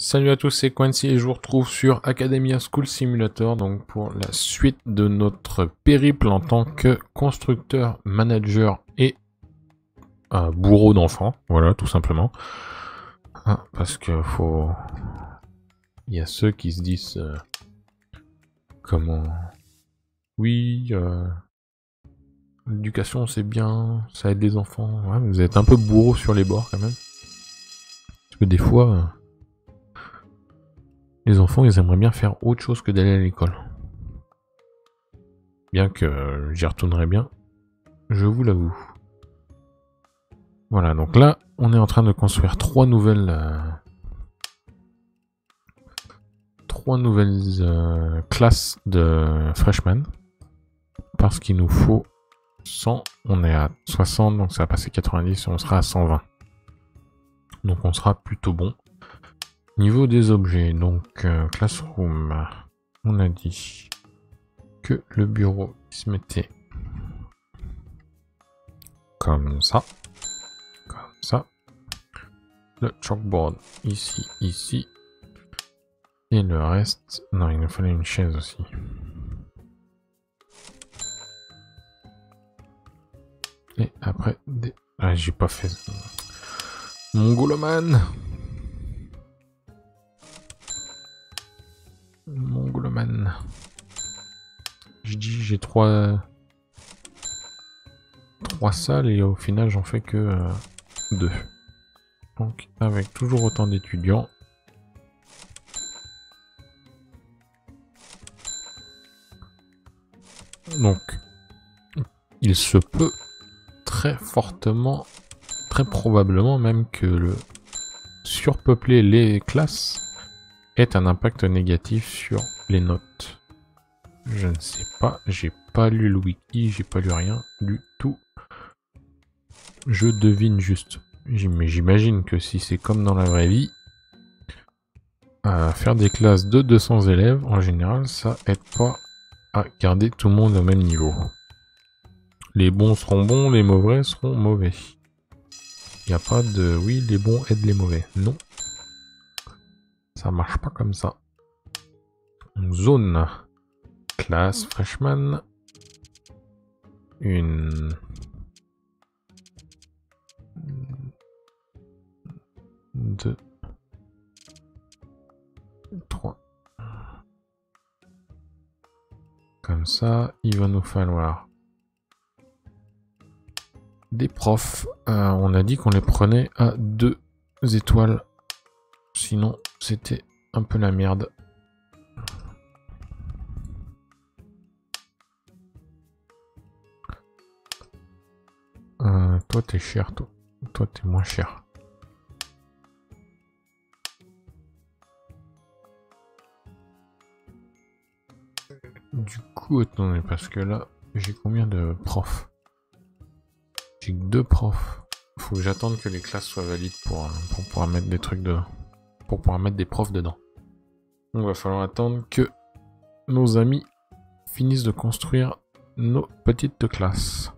Salut à tous, c'est Quency et je vous retrouve sur Academia School Simulator donc pour la suite de notre périple en tant que constructeur, manager et bourreau d'enfants. Voilà, tout simplement. Ah, parce que faut... Il y a ceux qui se disent... comment... Oui, l'éducation c'est bien, ça aide les enfants. Ouais, vous êtes un peu bourreau sur les bords quand même. Parce que des fois... les enfants, ils aimeraient bien faire autre chose que d'aller à l'école. Bien que j'y retournerai bien, je vous l'avoue. Voilà, donc là, on est en train de construire trois nouvelles classes de freshmen. Parce qu'il nous faut 100, on est à 60, donc ça va passer 90, on sera à 120. Donc on sera plutôt bon. Niveau des objets, donc classroom, on a dit que le bureau se mettait comme ça, le chalkboard ici, ici, et le reste, non il nous fallait une chaise aussi. Et après, des... ah j'ai pas fait mon goloman. Mongoloman. Je dis j'ai trois salles et au final j'en fais que deux. Donc avec toujours autant d'étudiants. Donc il se peut très fortement, très probablement même que le surpeupler les classes est un impact négatif sur les notes. Je ne sais pas, j'ai pas lu le wiki, j'ai pas lu rien du tout. Je devine juste. Mais j'imagine que si c'est comme dans la vraie vie, faire des classes de 200 élèves, en général, ça aide pas à garder tout le monde au même niveau. Les bons seront bons, les mauvais seront mauvais. Il n'y a pas de « oui, les bons aident les mauvais ». Non. Ça marche pas comme ça. Zone. Classe freshman. Une, deux, trois. Comme ça, il va nous falloir des profs. On a dit qu'on les prenait à 2 étoiles. Sinon, c'était un peu la merde. Toi, t'es cher, toi. Toi, t'es moins cher. Du coup, attendez, parce que là, j'ai combien de profs? J'ai que 2 profs. Faut que j'attende que les classes soient valides pour pouvoir mettre des trucs dedans. Pour pouvoir mettre des profs dedans. Donc va falloir attendre que nos amis finissent de construire nos petites classes.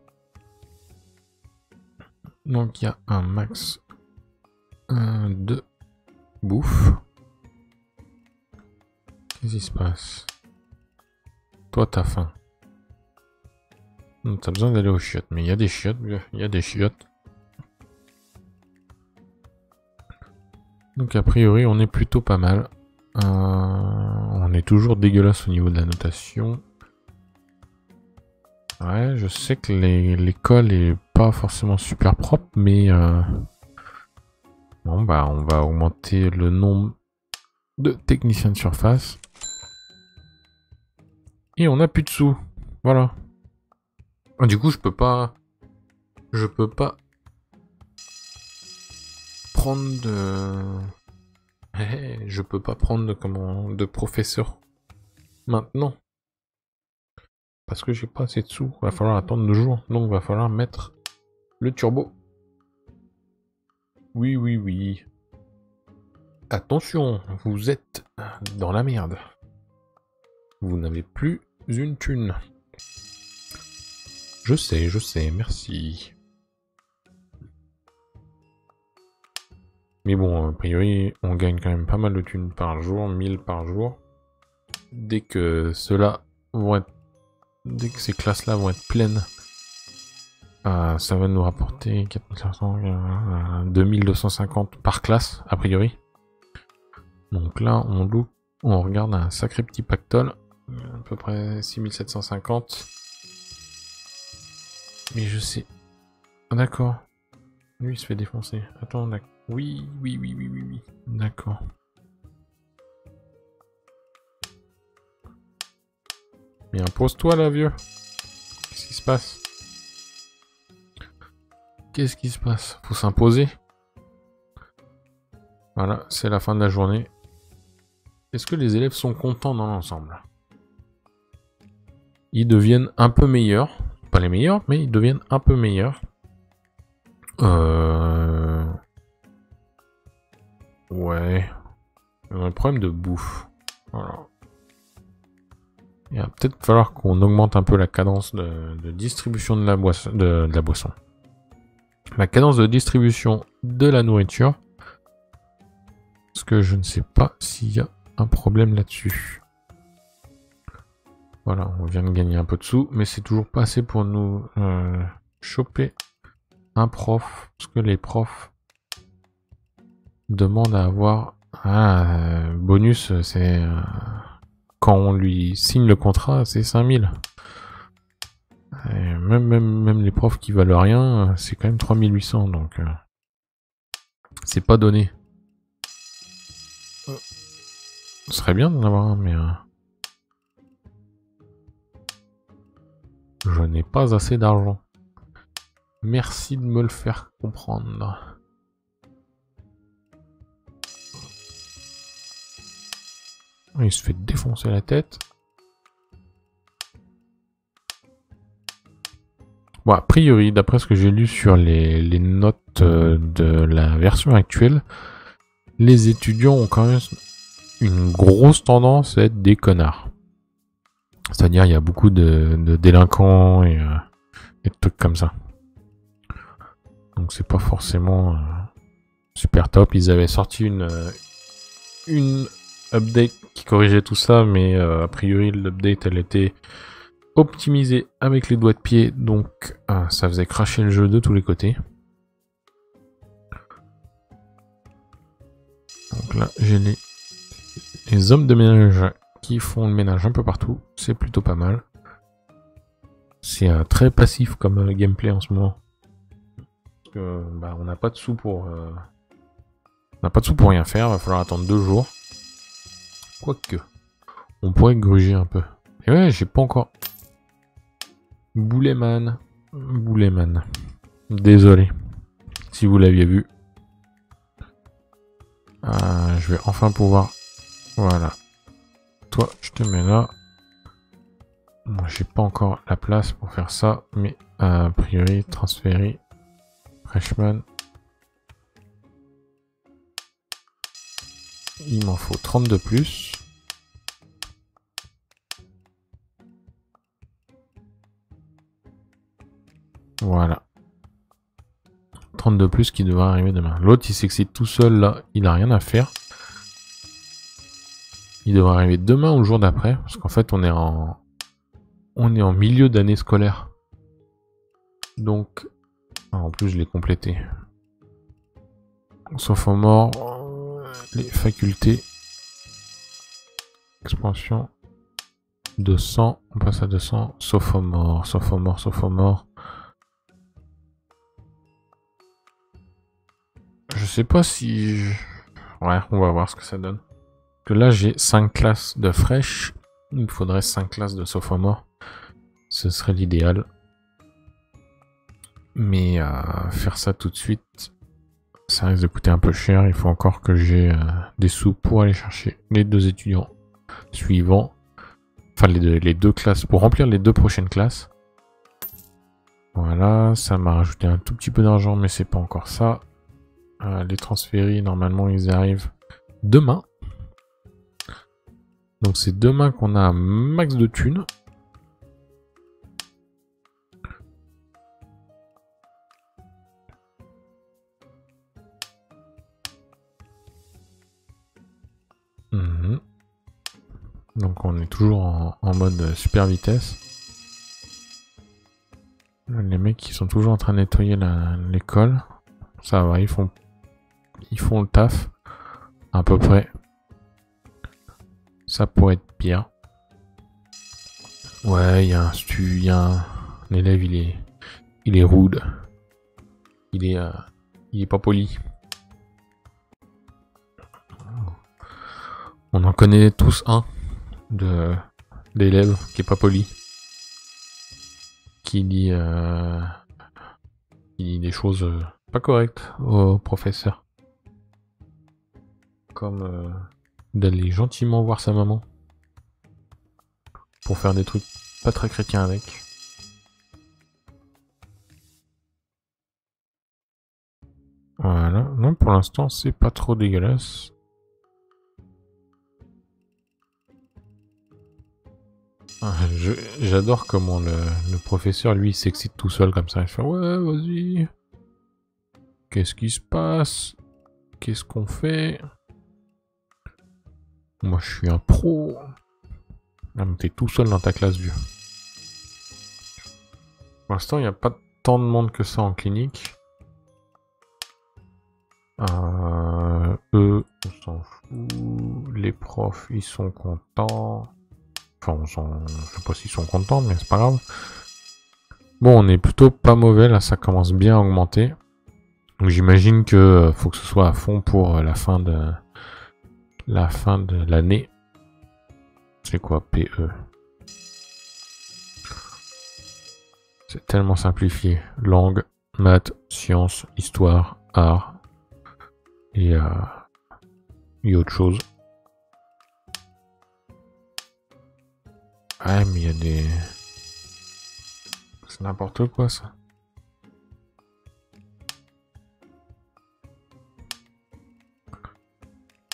Donc il y a un max de bouffe. Qu'est-ce qui se passe? Toi t'as faim. T'as besoin d'aller aux chiottes. Mais il y a des chiottes, il y a des chiottes. Donc a priori on est plutôt pas mal, on est toujours dégueulasse au niveau de la notation. Ouais, je sais que l'école est pas forcément super propre, mais bon bah on va augmenter le nombre de techniciens de surface. Et on a plus de sous, voilà. Du coup je peux pas prendre de... je peux pas prendre de, comment, de professeur maintenant parce que j'ai pas assez de sous. Va falloir attendre 2 jours, donc va falloir mettre le turbo. Oui oui oui, attention, vous êtes dans la merde, vous n'avez plus une thune. Je sais, je sais, merci. Mais bon, a priori, on gagne quand même pas mal de thunes par jour, 1000 par jour. Dès que ceux-là vont être... Dès que ces classes-là vont être pleines, ça va nous rapporter 4500, 2250 par classe, a priori. Donc là, on loue, on regarde un sacré petit pactole, à peu près 6750. Mais je sais... Ah, d'accord. Lui, il se fait défoncer. Attends, d'accord. Oui. D'accord. Mais impose-toi là, vieux. Qu'est-ce qui se passe? Qu'est-ce qui se passe? Faut s'imposer. Voilà, c'est la fin de la journée. Est-ce que les élèves sont contents dans l'ensemble? Ils deviennent un peu meilleurs. Pas les meilleurs, mais ils deviennent un peu meilleurs. Ouais. Un problème de bouffe. Voilà. Il va peut-être falloir qu'on augmente un peu la cadence de distribution de la boisson. La cadence de distribution de la nourriture. Parce que je ne sais pas s'il y a un problème là-dessus. Voilà, on vient de gagner un peu de sous, mais c'est toujours pas assez pour nous choper un prof. Parce que les profs demandent à avoir un bonus, c'est... Quand on lui signe le contrat, c'est 5000. Même les profs qui valent rien, c'est quand même 3800, donc... c'est pas donné. Ce serait bien d'en avoir un, mais... je n'ai pas assez d'argent. Merci de me le faire comprendre. Il se fait défoncer la tête. Bon, a priori, d'après ce que j'ai lu sur les notes de la version actuelle, les étudiants ont quand même une grosse tendance à être des connards. C'est-à-dire, il y a beaucoup de délinquants et de trucs comme ça. Donc, c'est pas forcément super top. Ils avaient sorti une update qui corrigeait tout ça, mais a priori l'update elle était optimisée avec les doigts de pied, donc ça faisait cracher le jeu de tous les côtés. Donc là j'ai les hommes de ménage qui font le ménage un peu partout, c'est plutôt pas mal. C'est très passif comme gameplay en ce moment. Parce que, bah, on n'a pas de sous pour on n'a pas de sous pour rien faire, va falloir attendre 2 jours. Quoique, on pourrait gruger un peu. Et ouais, j'ai pas encore... Bouleman. Désolé. Si vous l'aviez vu. Je vais enfin pouvoir... Voilà. Toi, je te mets là. Moi, j'ai pas encore la place pour faire ça. Mais, a priori, transférer. Freshman. Il m'en faut 30 de plus. Voilà. 30 de plus qui devrait arriver demain. L'autre, il s'excite tout seul, là. Il n'a rien à faire. Il devrait arriver demain ou le jour d'après. Parce qu'en fait, on est en milieu d'année scolaire. Donc... Alors, en plus, je l'ai complété. Sophomore... Les facultés, expansion, 200, on passe à 200, sophomore. Je sais pas si... Ouais, on va voir ce que ça donne. Parce que là, j'ai 5 classes de fraîche, il me faudrait 5 classes de sophomore, ce serait l'idéal. Mais faire ça tout de suite... Ça risque de coûter un peu cher, il faut encore que j'ai des sous pour aller chercher les 2 étudiants suivants. Enfin, les deux classes, pour remplir les 2 prochaines classes. Voilà, ça m'a rajouté un tout petit peu d'argent, mais c'est pas encore ça. Les transférés, normalement, ils arrivent demain. Donc c'est demain qu'on a un max de thunes. Donc on est toujours en mode super vitesse. Les mecs qui sont toujours en train de nettoyer l'école, ça va, ils font le taf à peu près. Ça pourrait être pire. Ouais, il y a un stu, il y a un élève, il est rude. Il est pas poli. On en connaît tous un d'élève qui est pas poli, qui dit des choses pas correctes au professeur, comme d'aller gentiment voir sa maman pour faire des trucs pas très chrétiens avec. Voilà, non, pour l'instant c'est pas trop dégueulasse. J'adore comment le professeur, lui, s'excite tout seul comme ça. Il fait « Ouais, vas-y. Qu'est-ce qui se passe? Qu'est-ce qu'on fait? Moi, je suis un pro. » Ah, mais t'es tout seul dans ta classe, vieux. Pour l'instant, il n'y a pas tant de monde que ça en clinique. Eux, on s'en fout. Les profs, ils sont contents. Enfin, je sais pas s'ils sont contents, mais c'est pas grave. Bon, on est plutôt pas mauvais, là, ça commence bien à augmenter. Donc j'imagine que faut que ce soit à fond pour la fin de l'année. C'est quoi, PE? C'est tellement simplifié. Langue, maths, sciences, histoire, art et autre chose. Ah mais il y a des... C'est n'importe quoi ça.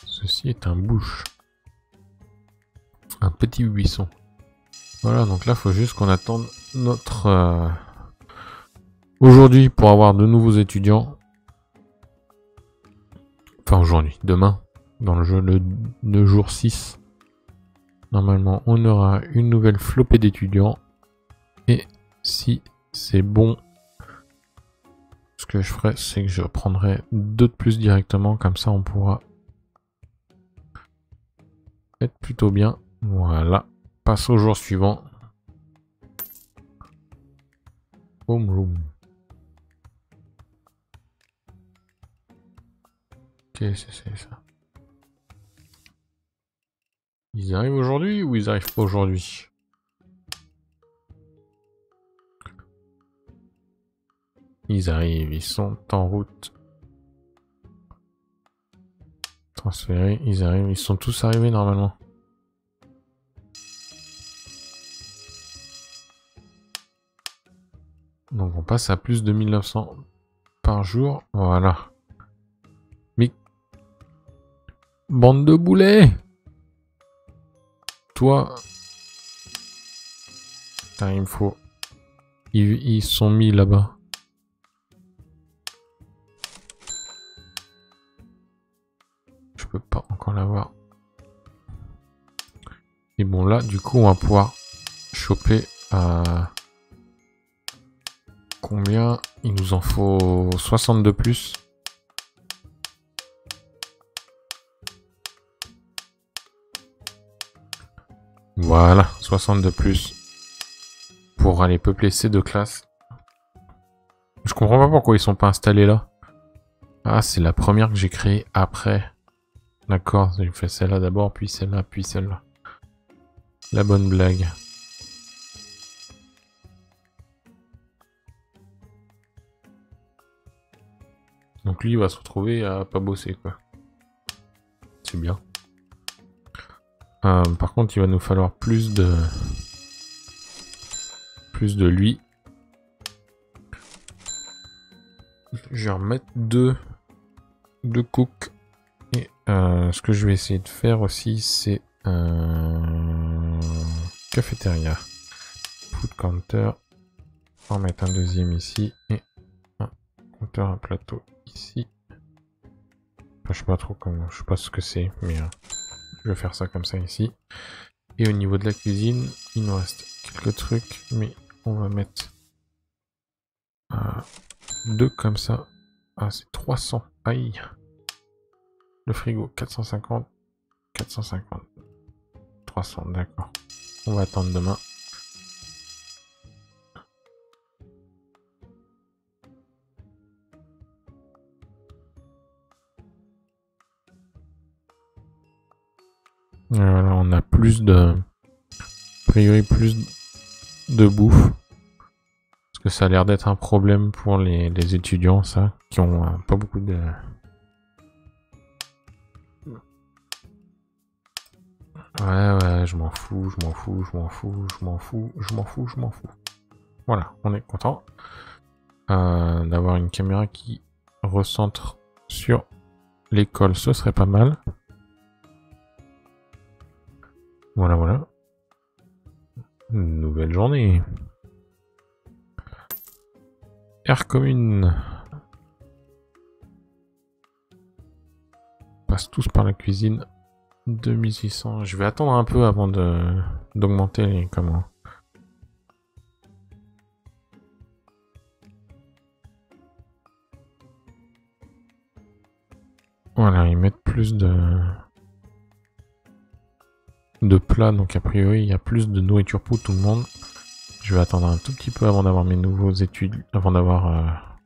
Ceci est un bouche. Un petit buisson. Voilà, donc là faut juste qu'on attende notre... Aujourd'hui pour avoir de nouveaux étudiants. Enfin aujourd'hui, demain, dans le jeu le jour 6. Normalement, on aura une nouvelle flopée d'étudiants. Et si c'est bon, ce que je ferai, c'est que je prendrai 2 de plus directement. Comme ça, on pourra être plutôt bien. Voilà. Passe au jour suivant. Homeroom. Qu'est-ce que c'est ça? Ils arrivent aujourd'hui ou ils arrivent pas aujourd'hui? Ils arrivent, ils sont en route. Transférés, ils arrivent, ils sont tous arrivés normalement. Donc on passe à plus de 1900 par jour, voilà. Mais... Bande de boulets! Toi, putain, il me faut. Ils sont mis là-bas. Je peux pas encore l'avoir. Et bon, là, du coup, on va pouvoir choper à. Combien? Il nous en faut 62 plus. Voilà, 62 plus pour aller peupler ces 2 classes. Je comprends pas pourquoi ils sont pas installés là. Ah, c'est la première que j'ai créée après. D'accord, j'ai fait celle-là d'abord, puis celle-là, puis celle-là. La bonne blague. Donc lui, il va se retrouver à pas bosser, quoi. C'est bien. Par contre, il va nous falloir plus de lui. Je vais remettre 2 cooks. Et ce que je vais essayer de faire aussi, c'est cafétéria, food counter. On va mettre un deuxième ici et un compteur à plateau ici. Enfin, je sais pas trop comment, je sais pas ce que c'est, mais Je vais faire ça comme ça ici. Et au niveau de la cuisine, il nous reste quelques trucs, mais on va mettre deux comme ça. Ah, c'est 300. Aïe. Le frigo, 450. 450. 300, d'accord. On va attendre demain. Alors, on a plus de... A priori, plus de bouffe. Parce que ça a l'air d'être un problème pour les étudiants, ça, qui ont pas beaucoup de... Ouais, je m'en fous. Voilà, on est content d'avoir une caméra qui recentre sur l'école, ce serait pas mal. Voilà, voilà. Une nouvelle journée. Aire commune. On passe tous par la cuisine. 2600, je vais attendre un peu avant d'augmenter les commandes. Voilà, ils mettent plus de plats, donc a priori il y a plus de nourriture pour tout le monde. Je vais attendre un tout petit peu avant d'avoir mes nouveaux études, avant d'avoir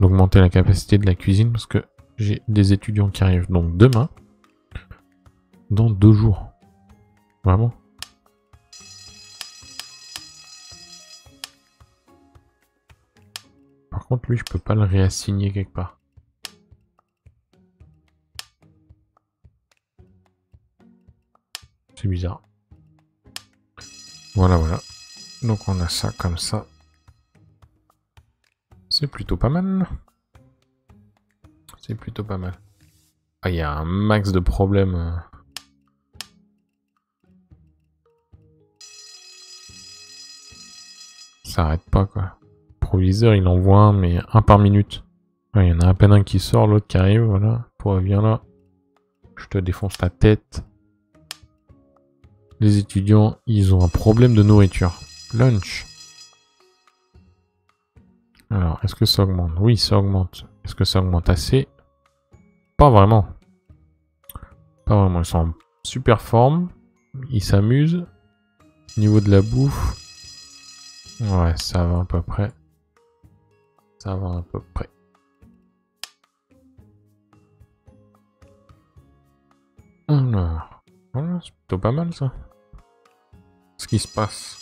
d'augmenter la capacité de la cuisine, parce que j'ai des étudiants qui arrivent donc demain. Dans 2 jours. Vraiment. Par contre, lui, je peux pas le réassigner quelque part. C'est bizarre. Voilà, voilà. Donc on a ça comme ça. C'est plutôt pas mal. C'est plutôt pas mal. Ah, il y a un max de problèmes. Ça arrête pas, quoi. Le proviseur, il envoie un, mais un par minute. Ouais, il y en a à peine un qui sort, l'autre qui arrive, voilà. Toi, viens là. Je te défonce la tête. Les étudiants, ils ont un problème de nourriture. Lunch. Alors, est-ce que ça augmente? Oui, ça augmente. Est-ce que ça augmente assez? Pas vraiment. Pas vraiment. Ils sont en super forme. Ils s'amusent. Au niveau de la bouffe... Ouais, ça va à peu près. Ça va à peu près. Alors, voilà, c'est plutôt pas mal ça. Ce qui se passe.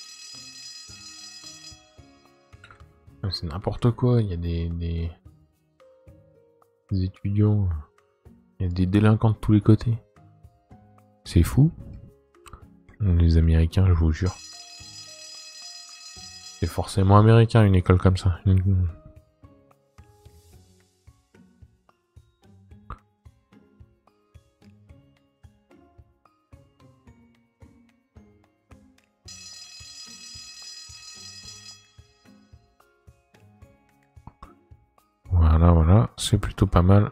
C'est n'importe quoi, il y a des étudiants, il y a des délinquants de tous les côtés. C'est fou. Les Américains, je vous jure. C'est forcément américain, une école comme ça. Voilà, voilà, c'est plutôt pas mal.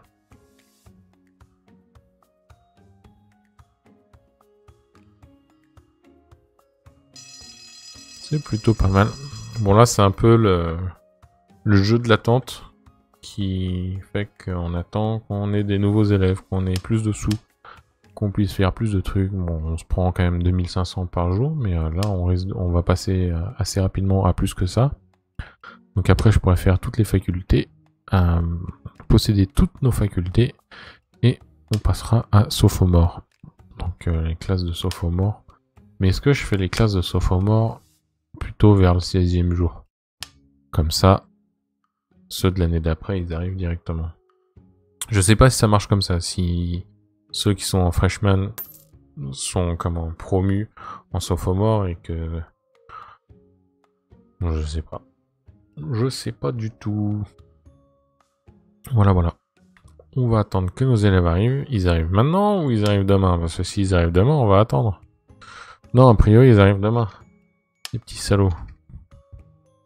C'est plutôt pas mal. Bon, là, c'est un peu le jeu de l'attente qui fait qu'on attend qu'on ait des nouveaux élèves, qu'on ait plus de sous, qu'on puisse faire plus de trucs. Bon, on se prend quand même 2500 par jour, mais là, on va passer assez rapidement à plus que ça. Donc après, je pourrais faire toutes les facultés, posséder toutes nos facultés, et on passera à sophomore. Donc les classes de sophomore. Mais est-ce que je fais les classes de sophomore plutôt vers le 16e jour? Comme ça, ceux de l'année d'après, ils arrivent directement. Je sais pas si ça marche comme ça, si ceux qui sont en freshman sont comment promus en sophomore et que... Je sais pas. Je sais pas du tout. Voilà, voilà. On va attendre que nos élèves arrivent. Ils arrivent maintenant ou ils arrivent demain? Parce que s'ils arrivent demain, on va attendre. Non, a priori, ils arrivent demain. Les petits salauds.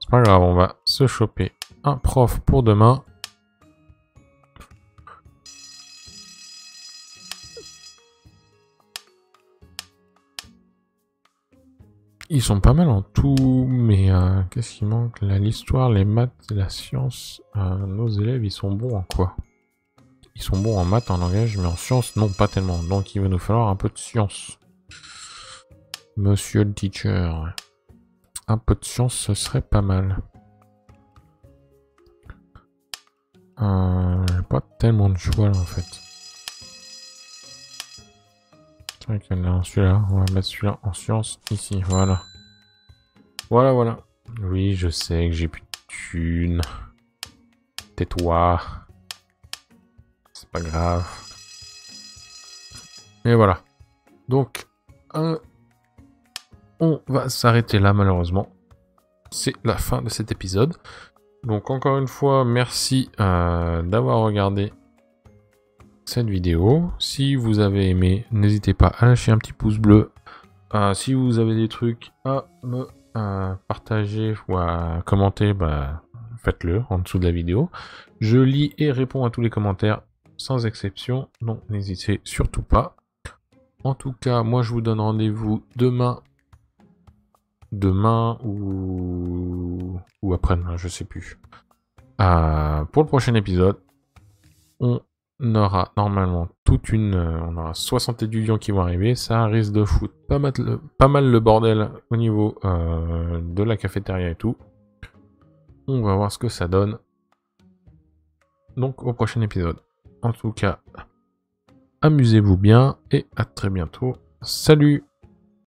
C'est pas grave, on va se choper un prof pour demain. Ils sont pas mal en tout, mais qu'est-ce qui manque? L'histoire, les maths, la science. Nos élèves, ils sont bons en quoi? Ils sont bons en maths, en langage, mais en science, non, pas tellement. Donc il va nous falloir un peu de science. Monsieur le teacher. Un peu de science, ce serait pas mal. J'ai pas tellement de choix là en fait. C'est vrai qu'il y en a un celui-là. On va mettre celui-là en science ici. Voilà. Voilà, voilà. Oui, je sais que j'ai plus de thunes. Tais-toi. C'est pas grave. Mais voilà. Donc, on va s'arrêter là malheureusement. C'est la fin de cet épisode. Donc encore une fois, merci d'avoir regardé cette vidéo. Si vous avez aimé, n'hésitez pas à lâcher un petit pouce bleu. Si vous avez des trucs à me partager ou à commenter, bah, faites-le en dessous de la vidéo. Je lis et réponds à tous les commentaires sans exception. Donc n'hésitez surtout pas. En tout cas, moi je vous donne rendez-vous demain. Ou après-demain, je sais plus. Pour le prochain épisode, on aura normalement on aura 60 étudiants qui vont arriver. Ça risque de foutre pas mal le bordel au niveau de la cafétéria et tout. On va voir ce que ça donne. Donc au prochain épisode. En tout cas, amusez-vous bien et à très bientôt. Salut!